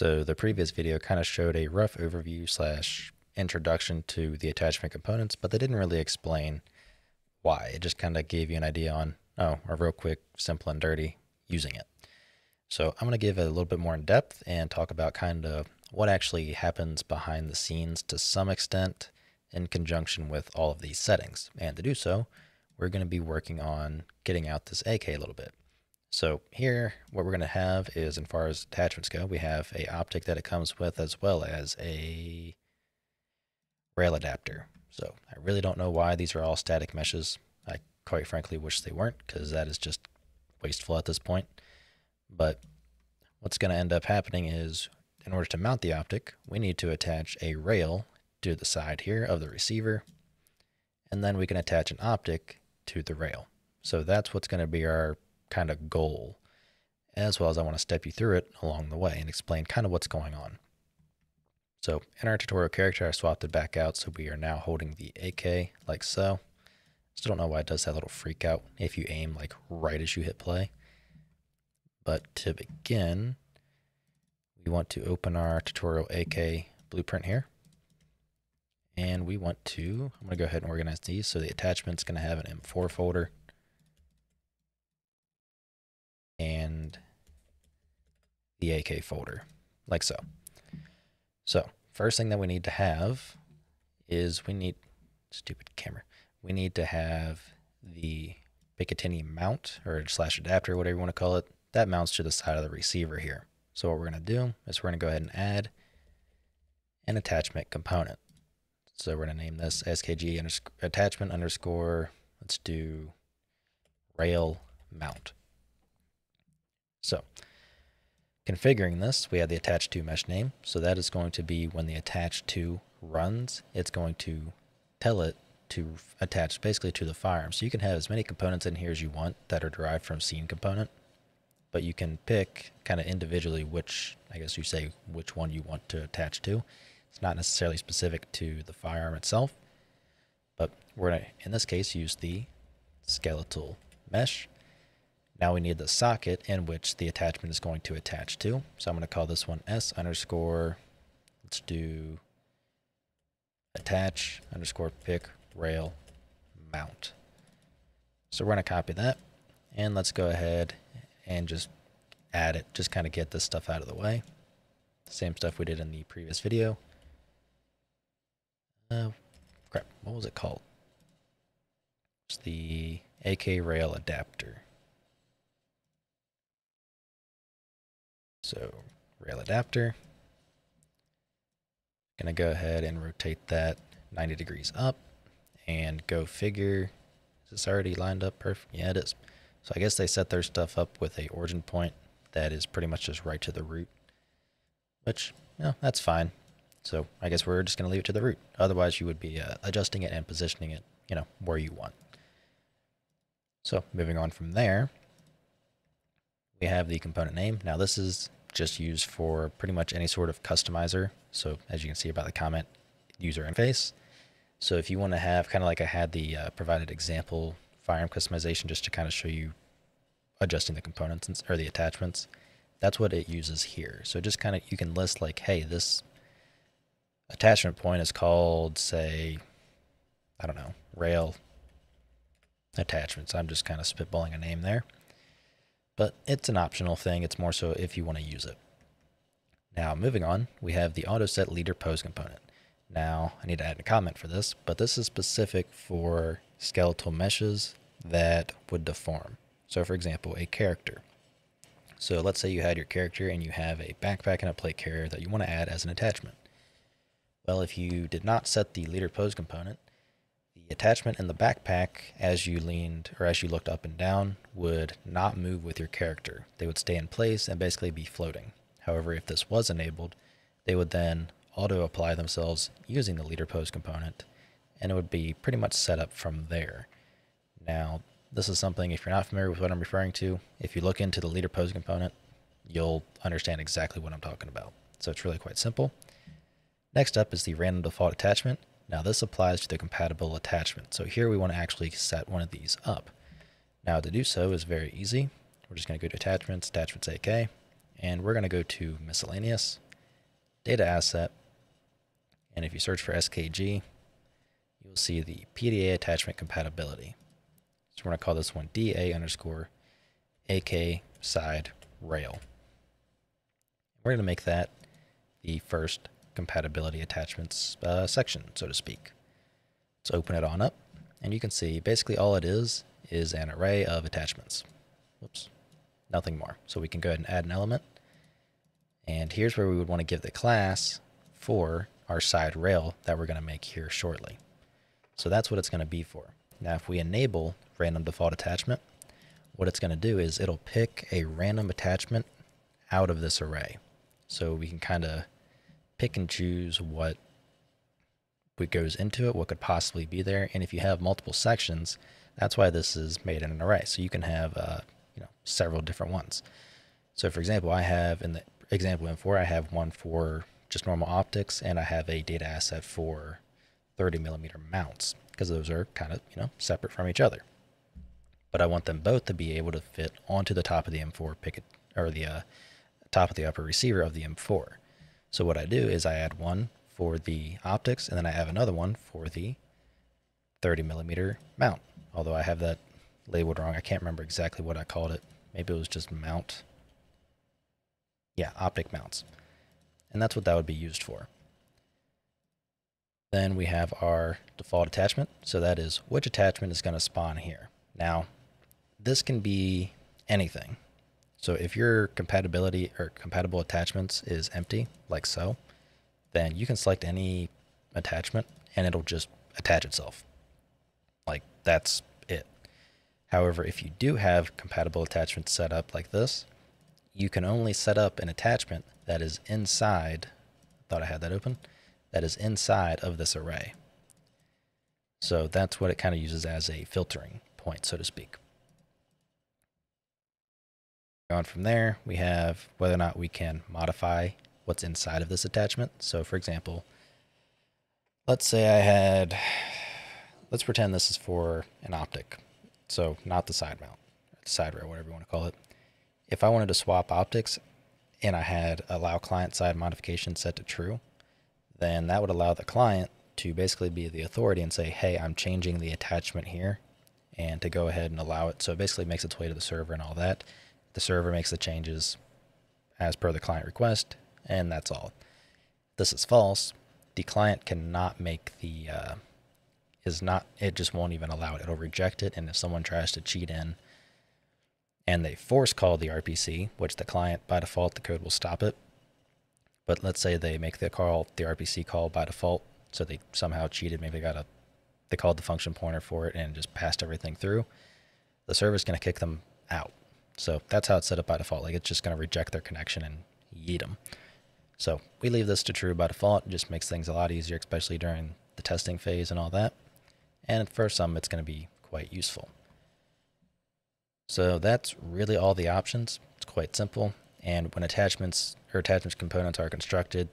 So the previous video kind of showed a rough overview slash introduction to the attachment components, but they didn't really explain why. It just kind of gave you an idea on, oh, a real quick, simple and dirty using it. So I'm going to give it a little bit more in depth and talk about kind of what actually happens behind the scenes to some extent in conjunction with all of these settings. And to do so, we're going to be working on getting out this AK a little bit. So here, what we're going to have is, as far as attachments go, we have a optic that it comes with, as well as a rail adapter. So I really don't know why these are all static meshes. I quite frankly wish they weren't, because that is just wasteful at this point. But what's going to end up happening is, in order to mount the optic, we need to attach a rail to the side here of the receiver, and then we can attach an optic to the rail. So that's what's going to be our kind of goal, as well as I want to step you through it along the way and explain kind of what's going on. So in our tutorial character, I swapped it back out, so we are now holding the AK like so. Still don't know why it does that little freak out if you aim like right as you hit play. But to begin, we want to open our tutorial AK blueprint here. And we want to, I'm going to go ahead and organize these. So the attachment's going to have an M4 folder. And the AK folder, like so. So first thing that we need to have is we need to have the Picatinny mount or slash adapter, whatever you want to call it, that mounts to the side of the receiver here. So what we're going to do is we're going to go ahead and add an attachment component. So we're going to name this SKG attachment underscore, let's do rail mount. So configuring this, we have the attached to mesh name. So that is going to be when the attached to runs, it's going to tell it to attach basically to the firearm. So you can have as many components in here as you want that are derived from scene component, but you can pick kind of individually which, I guess you say, which one you want to attach to. It's not necessarily specific to the firearm itself, but we're going to, in this case, use the skeletal mesh. Now we need the socket in which the attachment is going to attach to. So I'm going to call this one S underscore, let's do attach underscore pick rail mount. So we're going to copy that, and let's go ahead and just add it, just kind of get this stuff out of the way. Same stuff we did in the previous video. Crap, what was it called? It's the AK rail adapter. So rail adapter, gonna go ahead and rotate that 90 degrees up and go figure. Is this already lined up perfect? Yeah, it is. So I guess they set their stuff up with a origin point that is pretty much just right to the root, which, no, that's fine. So I guess we're just gonna leave it to the root. Otherwise you would be adjusting it and positioning it, you know, where you want. So moving on from there, we have the component name. Now this is just used for pretty much any sort of customizer. So as you can see by the comment, user interface. So if you want to have kind of like I had the provided example firearm customization just to kind of show you adjusting the components and, or the attachments, that's what it uses here. So just kind of, you can list like, hey, this attachment point is called, say, I don't know, rail attachments. I'm just kind of spitballing a name there. But it's an optional thing. It's more so if you want to use it. Now moving on, we have the auto set leader pose component. Now I need to add a comment for this, but this is specific for skeletal meshes that would deform. So for example, a character. So let's say you had your character and you have a backpack and a plate carrier that you want to add as an attachment. Well, if you did not set the leader pose component, attachment in the backpack as you leaned or as you looked up and down would not move with your character. They would stay in place and basically be floating. However, if this was enabled, they would then auto apply themselves using the leader pose component, and it would be pretty much set up from there. Now this is something, if you're not familiar with what I'm referring to, if you look into the leader pose component, you'll understand exactly what I'm talking about. So it's really quite simple. Next up is the random default attachment. Now this applies to the compatible attachment. So here we want to actually set one of these up. Now to do so is very easy. We're just going to go to attachments, attachments AK, and we're going to go to miscellaneous. data asset, and if you search for SKG, you'll see the PDA attachment compatibility. So we're going to call this one DA_AK side rail. We're going to make that the first compatibility attachments section, so to speak. Let's open it on up, and you can see basically all it is an array of attachments. Whoops, nothing more. So we can go ahead and add an element, and here's where we would want to give the class for our side rail that we're going to make here shortly. So that's what it's going to be for. Now if we enable random default attachment, what it's going to do is it'll pick a random attachment out of this array. So we can kind of pick and choose what goes into it, what could possibly be there. And if you have multiple sections, that's why this is made in an array. So you can have several different ones. So for example, I have in the example M4, I have one for just normal optics, and I have a data asset for 30mm mounts, because those are kind of, separate from each other. But I want them both to be able to fit onto the top of the M4 picket, or the top of the upper receiver of the M4. So what I do is I add one for the optics, and then I have another one for the 30mm mount. Although I have that labeled wrong, I can't remember exactly what I called it. Maybe it was just mount. Yeah, optic mounts. And that's what that would be used for. Then we have our default attachment. So that is which attachment is going to spawn here. Now, this can be anything. So if your compatibility or compatible attachments is empty, like so, then you can select any attachment and it'll just attach itself. Like, that's it. However, if you do have compatible attachments set up like this, you can only set up an attachment that is inside, that is inside of this array. So that's what it kind of uses as a filtering point, so to speak. Going from there, we have whether or not we can modify what's inside of this attachment. So for example, let's say I had, let's pretend this is for an optic. So not the side mount, side rail, whatever you want to call it. If I wanted to swap optics and I had allow client side modification set to true, then that would allow the client to basically be the authority and say, hey, I'm changing the attachment here, and to go ahead and allow it. So it basically makes its way to the server and all that. The server makes the changes as per the client request, and that's all. This is false. The client cannot make the, it just won't even allow it. It'll reject it, and if someone tries to cheat in and they force call the RPC, which the client, by default, the code will stop it. But let's say they make the call, the RPC call by default, so they somehow cheated, maybe they called the function pointer for it and just passed everything through. The server's gonna kick them out. So that's how it's set up by default. Like, it's just gonna reject their connection and yeet them. So we leave this to true by default. It just makes things a lot easier, especially during the testing phase and all that. And for some, it's going to be quite useful. So that's really all the options. It's quite simple. And when attachments or attachments components are constructed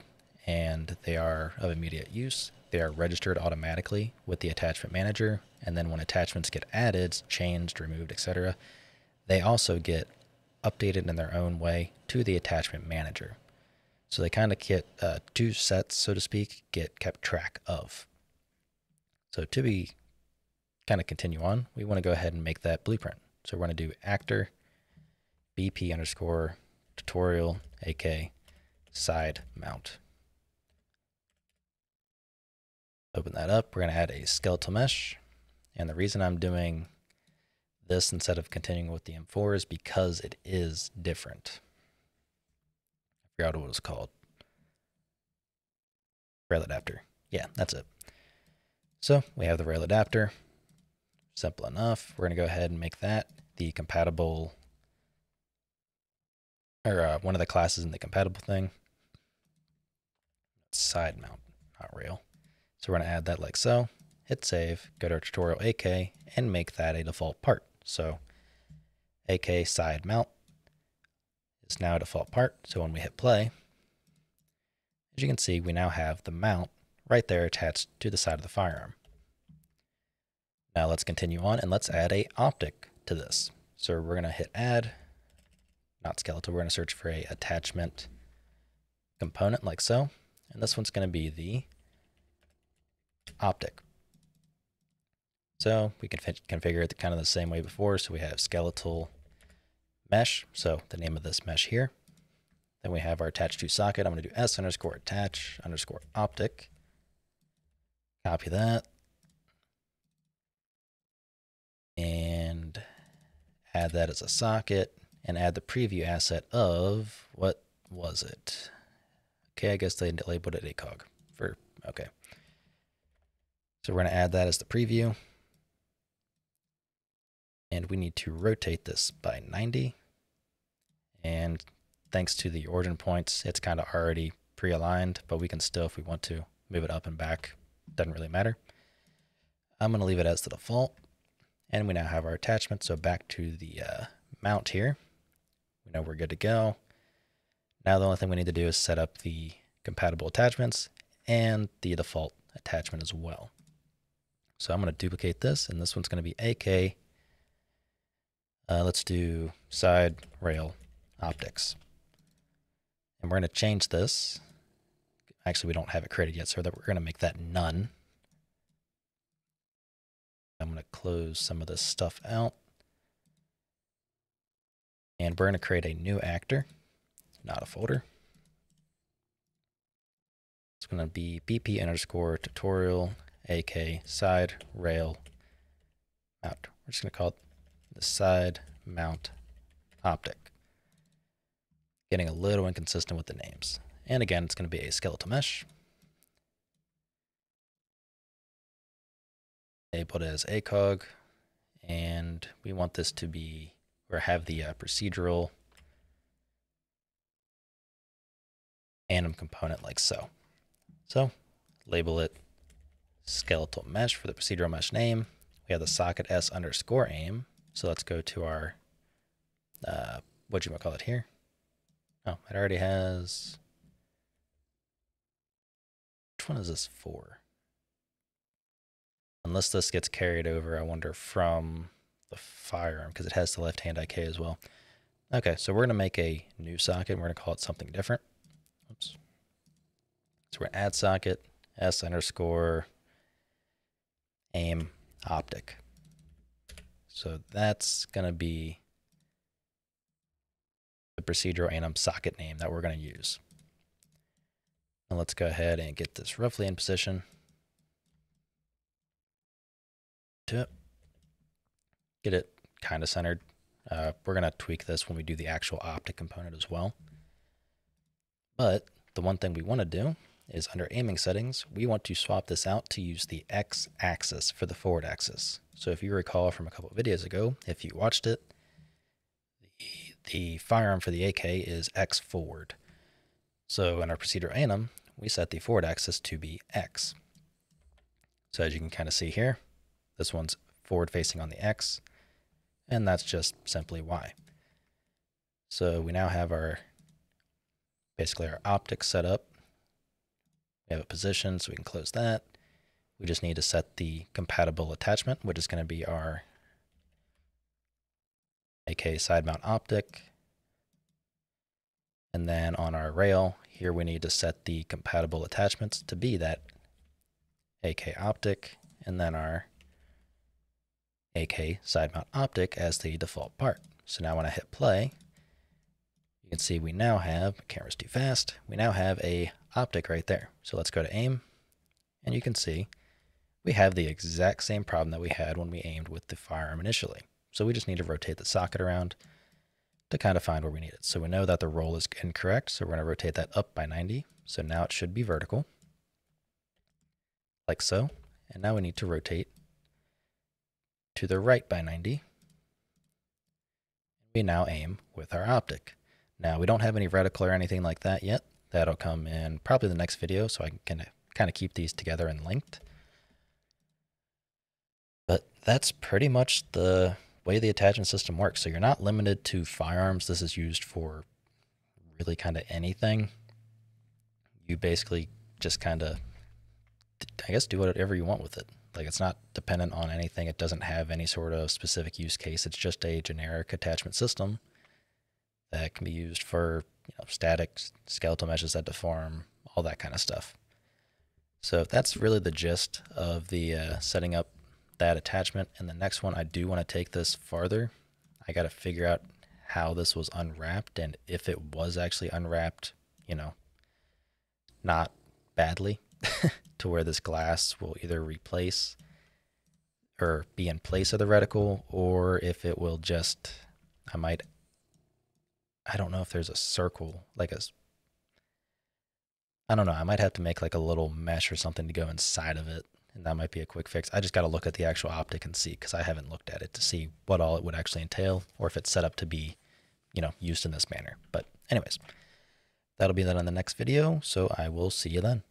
and they are of immediate use, they are registered automatically with the attachment manager. And then when attachments get added, changed, removed, etc., they also get updated in their own way to the attachment manager. So they kind of get two sets, so to speak, get kept track of. So to be kind of continue on, we want to go ahead and make that blueprint. So we're going to do actor BP_tutorial AK side mount. Open that up. We're going to add a skeletal mesh. And the reason I'm doing this instead of continuing with the M4 is because it is different. Figure out what it's called. Rail adapter. Yeah, that's it. So we have the rail adapter. Simple enough. We're going to go ahead and make that the compatible, or one of the classes in the compatible thing. Side mount, not rail. So we're going to add that like so. Hit save, go to our tutorial AK, and make that a default part. So AK side mount. It's now a default part, so when we hit play, as you can see, we now have the mount right there attached to the side of the firearm. Now let's continue on and let's add a optic to this. So we're going to hit add, not skeletal, we're going to search for a attachment component like so, and this one's going to be the optic. So we can configure it kind of the same way before. So we have skeletal mesh, so the name of this mesh here. Then we have our attach to socket. I'm going to do s_attach_optic. Copy that. And add that as a socket and add the preview asset of, what was it? Okay, I guess they labeled it ACOG for, okay. So we're going to add that as the preview. And we need to rotate this by 90. And thanks to the origin points, it's kind of already pre-aligned, but we can still, if we want to, move it up and back. Doesn't really matter. I'm going to leave it as the default. And we now have our attachment. So back to the mount here. We know we're good to go. Now the only thing we need to do is set up the compatible attachments and the default attachment as well. So I'm going to duplicate this, and this one's going to be AK. Let's do side rail optics. And we're going to change this. Actually, we don't have it created yet, so that we're going to make that none. I'm going to close some of this stuff out. And we're going to create a new actor, not a folder. It's going to be bp_tutorial AK side rail mount. We're just going to call it the side mount optic. Getting a little inconsistent with the names. And again, it's going to be a skeletal mesh. Labeled as ACOG, and we want this to be, or have the procedural anim component like so. So label it skeletal mesh for the procedural mesh name. We have the socket s_aim. So let's go to our, whatchamacallit here. Oh, it already has, which one is this for? Unless this gets carried over, I wonder, from the firearm, because it has the left-hand IK as well. Okay, so we're going to make a new socket, and we're going to call it something different. Oops. So we're going to add socket, s_aim optic. So that's going to be the procedural anim socket name that we're going to use. And let's go ahead and get this roughly in position. To get it kind of centered. We're going to tweak this when we do the actual optic component as well. But the one thing we want to do is under aiming settings, we want to swap this out to use the X axis for the forward axis. So if you recall from a couple of videos ago, if you watched it, the firearm for the AK is X forward. So in our procedural anim, we set the forward axis to be X. So as you can kind of see here, this one's forward facing on the X, and that's just simply Y. So we now have our, basically our optics set up. We have a position, so we can close that. We just need to set the compatible attachment, which is going to be our AK side mount optic. And then on our rail here, we need to set the compatible attachments to be that AK optic, and then our AK side mount optic as the default part. So now when I hit play, you can see we now have, my camera's too fast, we now have a optic right there. So let's go to aim, and you can see we have the exact same problem that we had when we aimed with the firearm initially. So we just need to rotate the socket around to kind of find where we need it. So we know that the roll is incorrect, so we're going to rotate that up by 90. So now it should be vertical, like so. And now we need to rotate to the right by 90. We now aim with our optic. Now we don't have any reticle or anything like that yet. That'll come in probably the next video, so I can kind of keep these together and linked. But that's pretty much the way the attachment system works. So you're not limited to firearms. This is used for really kind of anything. You basically just kind of, I guess, do whatever you want with it. Like, it's not dependent on anything. It doesn't have any sort of specific use case. It's just a generic attachment system that can be used for you know, static skeletal meshes that deform, all that kind of stuff. So that's really the gist of the setting up that attachment. And the next one, I do want to take this farther. I got to figure out how this was unwrapped and if it was actually unwrapped, you know, not badly to where this glass will either replace or be in place of the reticle, or if it will just, I don't know if there's a circle, like a, I don't know, I might have to make like a little mesh or something to go inside of it, and that might be a quick fix. I just got to look at the actual optic and see, because I haven't looked at it to see what all it would actually entail, or if it's set up to be, you know, used in this manner. But anyways, that'll be that on the next video, so I will see you then.